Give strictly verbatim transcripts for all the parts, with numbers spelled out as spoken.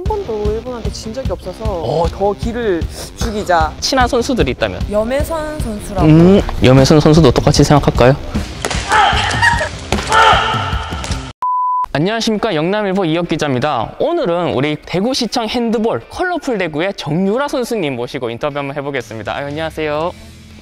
한 번도 일본한테 진 적이 없어서 어. 더 기를 죽이자. 친한 선수들이 있다면? 염혜선 선수라고. 음, 염혜선 선수도 똑같이 생각할까요? 안녕하십니까, 영남일보 이역 기자입니다. 오늘은 우리 대구시청 핸드볼 컬러풀 대구의 정유라 선수님 모시고 인터뷰 한번 해보겠습니다. 아유, 안녕하세요.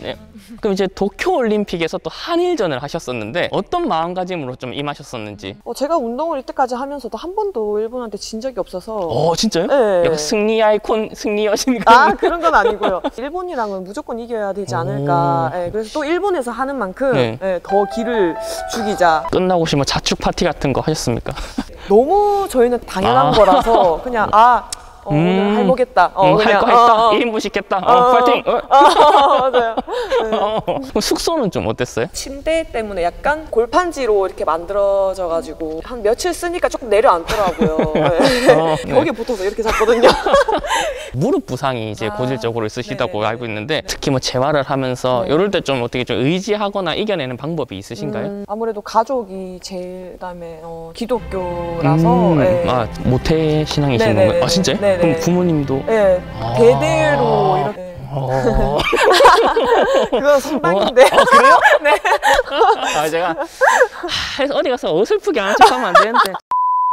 네. 그럼 이제 도쿄올림픽에서 또 한일전을 하셨었는데 어떤 마음가짐으로 좀 임하셨었는지? 어, 제가 운동을 이때까지 하면서도 한 번도 일본한테 진 적이 없어서. 어, 진짜요? 네. 약간 승리 아이콘, 승리 여신. 아, 그런 건 아니고요. 일본이랑은 무조건 이겨야 되지 않을까. 네, 그래서 또 일본에서 하는 만큼 네. 네, 더 기를 죽이자. 끝나고 오시면 자축 파티 같은 거 하셨습니까? 너무 저희는 당연한 아. 거라서 그냥 아. 어, 음. 오늘 해보겠다. 어, 음, 할 거 했다. 어, 어. 일 인분 시켰다. 어, 어, 파이팅! 어. 어, 맞아요. 네. 어. 그럼 숙소는 좀 어땠어요? 침대 때문에 약간 골판지로 이렇게 만들어져가지고 한 며칠 쓰니까 조금 내려앉더라고요. 네. 어. 벽에 붙어서 이렇게 잤거든요. 무릎 부상이 이제 아. 고질적으로 있으시다고 네네. 알고 있는데 특히 뭐 재활을 하면서 네. 이럴 때 좀 어떻게 좀 의지하거나 이겨내는 방법이 있으신가요? 음, 아무래도 가족이 제일 다음에 어, 기독교라서 음. 네. 아, 모태 신앙이신 건가요? 아, 진짜요? 네. 그럼 부모님도? 네, 아 대대로 이렇게. 아 그건 선방인데. 어, 어, 그래요? 네. 아, 제가 하, 어디 가서 어설프게 안 척하면 안 되는데.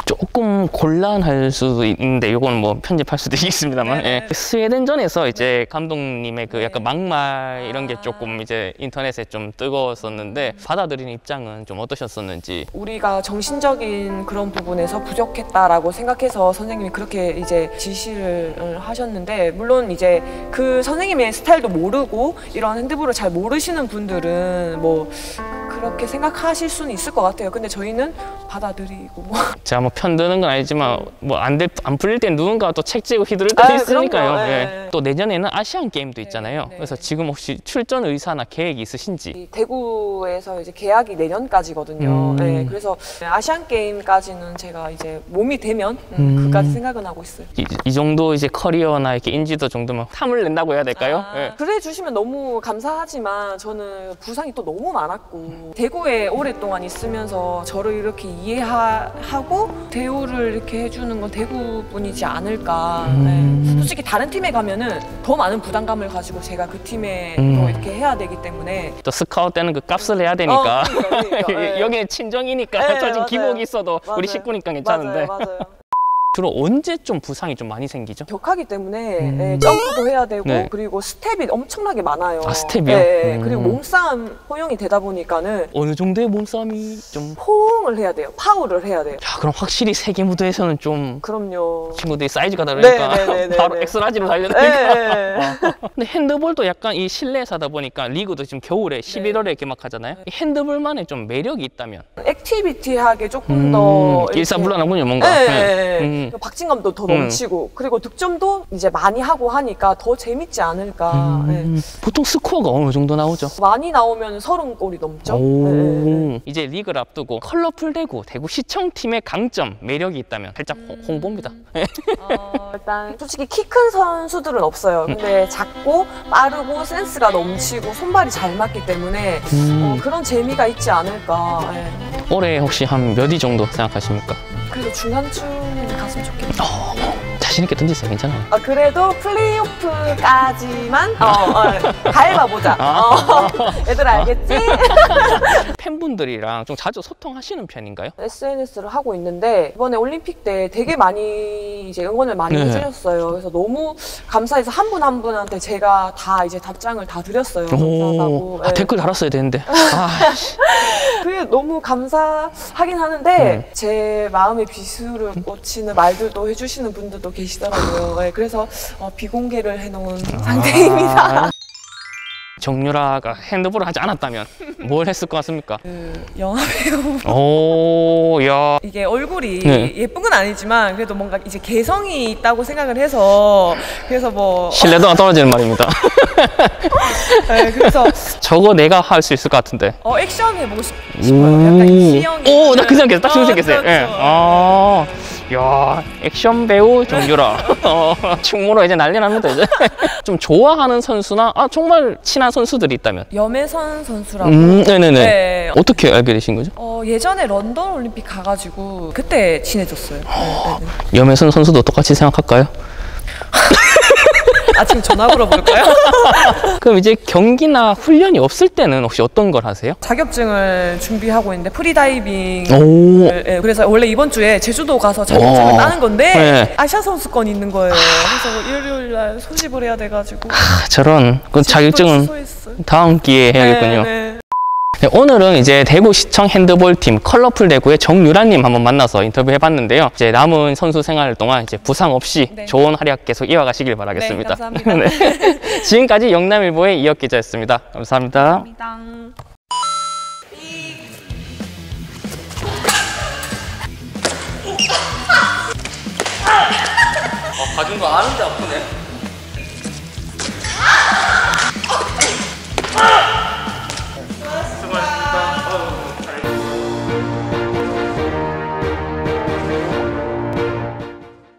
조금 곤란할 수도 있는데 이건 뭐 편집할 수도 있습니다만 예. 스웨덴전에서 이제 감독님의 그 약간 막말 이런 게 조금 이제 인터넷에 좀 뜨거웠었는데 받아들이는 입장은 좀 어떠셨었는지? 우리가 정신적인 그런 부분에서 부족했다라고 생각해서 선생님이 그렇게 이제 지시를 하셨는데 물론 이제 그 선생님의 스타일도 모르고 이런 핸드볼을 잘 모르시는 분들은 뭐 그렇게 생각하실 수는 있을 것 같아요. 근데 저희는 받아들이고 제가 뭐 편드는 건 아니지만 뭐 안 안 풀릴 때 누군가 또 책지고 휘두를 때도 있으니까요. 네. 네. 또 내년에는 아시안 게임도 있잖아요. 네. 그래서 지금 혹시 출전 의사나 계획이 있으신지? 대구에서 이제 계약이 내년까지거든요. 음. 네. 그래서 아시안 게임까지는 제가 이제 몸이 되면 음. 그까지 생각은 하고 있어요. 이, 이 정도 이제 커리어나 이렇게 인지도 정도면 탐을 낸다고 해야 될까요? 아, 네. 그래 주시면 너무 감사하지만 저는 부상이 또 너무 많았고 대구에 오랫동안 있으면서 저를 이렇게 이해하고 대우를 이렇게 해주는 건 대구뿐이지 않을까. 음. 네. 솔직히 다른 팀에 가면은 더 많은 부담감을 가지고 제가 그 팀에 음. 더 이렇게 해야 되기 때문에 또 스카웃 때는 그 값을 해야 되니까. 어, 그러니까, 그러니까. 네. 여기는 친정이니까 네, 저 지금 맞아요. 기복이 있어도 맞아요. 우리 식구니까 괜찮은데. 맞아요, 맞아요. 주로 언제 좀 부상이 좀 많이 생기죠? 격하기 때문에 음. 네, 점프도 해야 되고 네. 그리고 스텝이 엄청나게 많아요. 아, 스텝이요? 네, 음. 그리고 몸싸움 허용이 되다 보니까는 어느 정도의 몸싸움이 좀 포옹을 해야 돼요. 파울을 해야 돼요. 야, 그럼 확실히 세계 무대에서는 좀 그럼요. 친구들이 사이즈가 다르니까 네, 네, 네, 네, 바로 네. 엑스라지로 달려니까 네, 네. 근데 핸드볼도 약간 이 실내에서 하다 보니까 리그도 지금 겨울에 십일월에 네. 이렇게 막 하잖아요. 이 핸드볼만의 좀 매력이 있다면? 액티비티하게 조금 음. 더 이렇게... 일사불란하군요, 뭔가. 네, 네. 네. 음. 박진감도 더 넘치고 음. 그리고 득점도 이제 많이 하고 하니까 더 재밌지 않을까. 음. 네. 보통 스코어가 어느 정도 나오죠? 많이 나오면 서른 골이 넘죠. 네. 이제 리그를 앞두고 컬러풀 대구, 대구시청팀의 강점, 매력이 있다면 살짝 음. 홍보입니다. 어, 일단 솔직히 키 큰 선수들은 없어요. 근데 음. 작고 빠르고 센스가 넘치고 손발이 잘 맞기 때문에 음. 어, 그런 재미가 있지 않을까. 네. 올해 혹시 한 몇 위 정도 생각하십니까? 그래도 중간쯤은 갔으면 좋겠다. 어, 자신있게 던지세요, 괜찮아요. 어, 그래도 플레이오프까지만 어, 어, 가해봐보자. 어, 얘들 알겠지? 팬분들이랑 좀 자주 소통하시는 편인가요? 에스엔에스를 하고 있는데 이번에 올림픽 때 되게 많이 이제 응원을 많이 네. 해주셨어요. 그래서 너무 감사해서 한 분 한 분한테 제가 다 이제 답장을 다 드렸어요. 감사하다고. 아, 네. 댓글 달았어야 되는데. 아, 그게 너무 감사하긴 하는데 음. 제 마음에 비수를 꽂히는 말들도 해주시는 분들도 계시더라고요. 네, 그래서 어, 비공개를 해놓은 아 상태입니다. 정유라가 핸드볼을 하지 않았다면 뭘 했을 것 같습니까? 그 영화 배우. 오, 야. 이게 얼굴이 네. 예쁜 건 아니지만 그래도 뭔가 이제 개성이 있다고 생각을 해서 그래서 뭐 신뢰도가 떨어지는 말입니다. 네, 그래서 저거 내가 할 수 있을 것 같은데. 어, 액션 해보고 싶어요. 약간 시영이. 오, 나 그 생각했어. 딱 그 생각했어요. 예. 아. 야, 액션 배우 정유라. 어, 충무로 이제 난리 납니다 이제. 좀 좋아하는 선수나 아 정말 친한 선수들이 있다면? 염혜선 선수라고. 음, 네네네. 네. 어떻게 알게 되신 거죠? 어, 예전에 런던올림픽 가가지고 그때 친해졌어요. 네, 네. 염혜선 선수도 똑같이 생각할까요? 아, 지금 전화 걸어볼까요? 그럼 이제 경기나 훈련이 없을 때는 혹시 어떤 걸 하세요? 자격증을 준비하고 있는데 프리다이빙. 예, 그래서 원래 이번 주에 제주도 가서 자격증을 따는 건데 네. 아시아 선수권이 있는 거예요. 그래서 일요일 날 소집을 해야 돼가지고. 아, 저런. 그 자격증은 다음 기회에 해야겠군요. 네, 네. 네, 오늘은 이제 대구시청 핸드볼팀 컬러풀 대구의 정유라님 한번 만나서 인터뷰해봤는데요. 이제 남은 선수 생활 동안 이제 부상 없이 네. 좋은 활약 계속 이어가시길 바라겠습니다. 네, 감사합니다. 네. 지금까지 영남일보의 이역 기자였습니다. 감사합니다. 감사합니다. 어, 봐준 거 아는데 아프네.